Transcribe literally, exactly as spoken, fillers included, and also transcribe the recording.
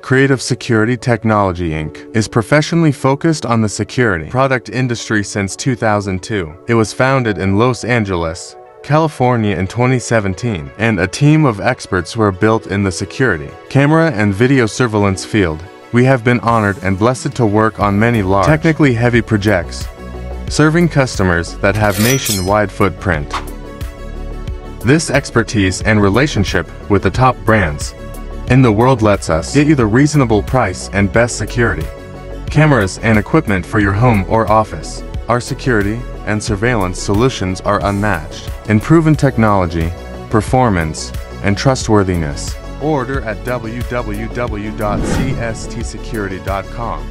Creative Security Technology Incorporated is professionally focused on the security product industry since two thousand two. It was founded in Los Angeles, California in twenty seventeen, and a team of experts were built in the security, camera and video surveillance field. We have been honored and blessed to work on many large, technically heavy projects, serving customers that have nationwide footprint. This expertise and relationship with the top brands in the world lets us get you the reasonable price and best security, cameras and equipment for your home or office. Our security and surveillance solutions are unmatched in proven technology, performance, and trustworthiness. Order at w w w dot c s t security dot com.